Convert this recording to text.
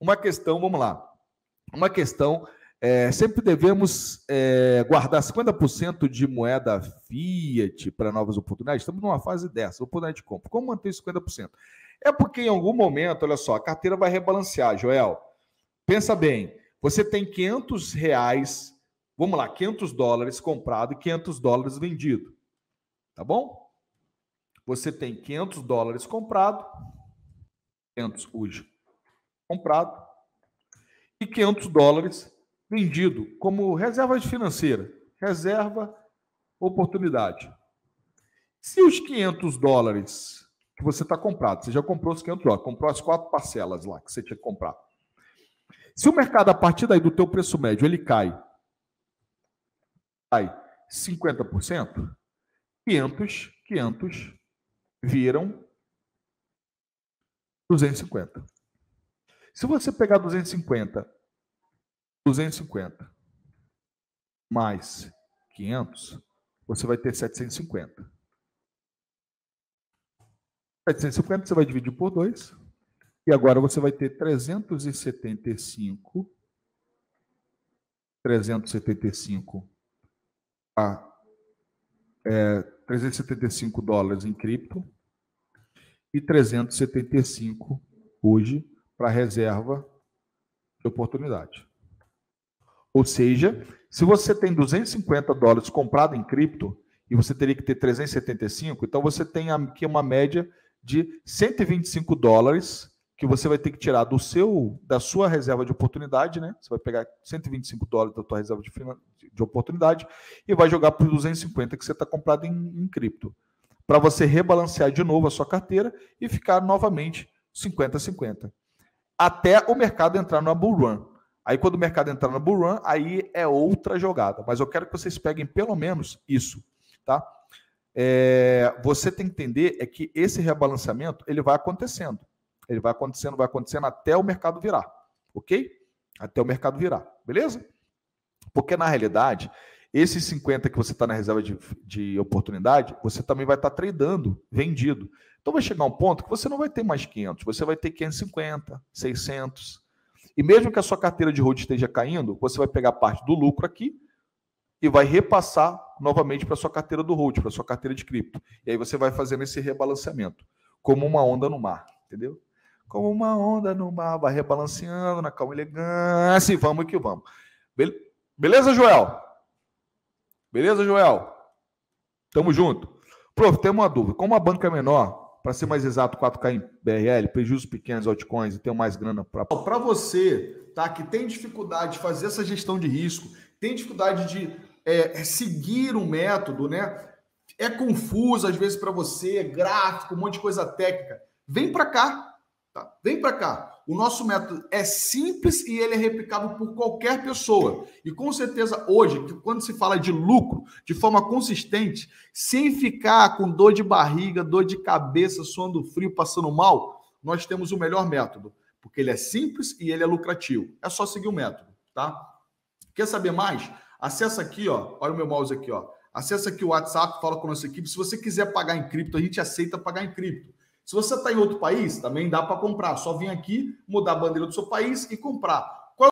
Uma questão, vamos lá. Uma questão, sempre devemos guardar 50% de moeda Fiat para novas oportunidades. Estamos numa fase dessa, oportunidade de compra. Como manter 50%? É porque em algum momento, olha só, a carteira vai rebalancear, Joel. Pensa bem, você tem R$500, vamos lá, $500 comprado e $500 vendido, tá bom? Você tem $500 comprado, 500 hoje comprado, e $500 vendido como reserva financeira, reserva oportunidade. Se os $500 que você está comprado, você já comprou os $500, comprou as 4 parcelas lá que você tinha que comprar. Se o mercado, a partir daí do teu preço médio, ele cai 50%, 500 viram 250. Se você pegar 250 mais 500, você vai ter 750. 750 você vai dividir por 2. E agora você vai ter 375 dólares em cripto e 375 hoje para reserva de oportunidade. Ou seja, se você tem $250 comprado em cripto e você teria que ter 375, então você tem aqui uma média de $125 que você vai ter que tirar da sua reserva de oportunidade, né? Você vai pegar $125 da sua reserva de oportunidade e vai jogar para os 250 que você está comprado em cripto, para você rebalancear de novo a sua carteira e ficar novamente 50-50, até o mercado entrar na bull run. Aí quando o mercado entrar na bull run, aí é outra jogada, mas eu quero que vocês peguem pelo menos isso, tá? Você tem que entender que esse rebalanceamento ele vai acontecendo. Ele vai acontecendo até o mercado virar, ok? Até o mercado virar, beleza? Porque, na realidade, esses 50 que você está na reserva de oportunidade, você também vai estar tradando, vendido. Então, vai chegar um ponto que você não vai ter mais 500, você vai ter 550, 600. E mesmo que a sua carteira de hold esteja caindo, você vai pegar parte do lucro aqui e vai repassar novamente para a sua carteira do hold, para a sua carteira de cripto. E aí você vai fazendo esse rebalanceamento, como uma onda no mar, entendeu? Como uma onda no mar, vai rebalanceando na calma e elegância, e vamos que vamos. Beleza, Joel? Beleza, Joel? Tamo junto. Prof, tem uma dúvida. Como a banca é menor, para ser mais exato, 4K em BRL, prejuízos pequenos, altcoins, e tem mais grana para... Para você, tá, que tem dificuldade de fazer essa gestão de risco, tem dificuldade de seguir um método, né? É confuso, às vezes, para você, gráfico, um monte de coisa técnica. Vem para cá. Vem para cá. O nosso método é simples e ele é replicável por qualquer pessoa. E com certeza hoje, quando se fala de lucro, de forma consistente, sem ficar com dor de barriga, dor de cabeça, suando frio, passando mal, nós temos o melhor método. Porque ele é simples e ele é lucrativo. É só seguir o método, tá? Quer saber mais? Acessa aqui, ó. Olha o meu mouse aqui, ó. Acessa aqui o WhatsApp, fala com a nossa equipe. Se você quiser pagar em cripto, a gente aceita pagar em cripto. Se você está em outro país, também dá para comprar. Só vir aqui, mudar a bandeira do seu país e comprar.